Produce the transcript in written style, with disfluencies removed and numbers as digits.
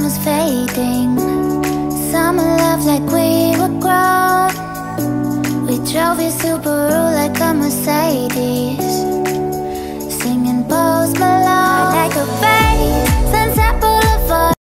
sun was fading. Summer love like we were grown. We drove your Subaru like a Mercedes.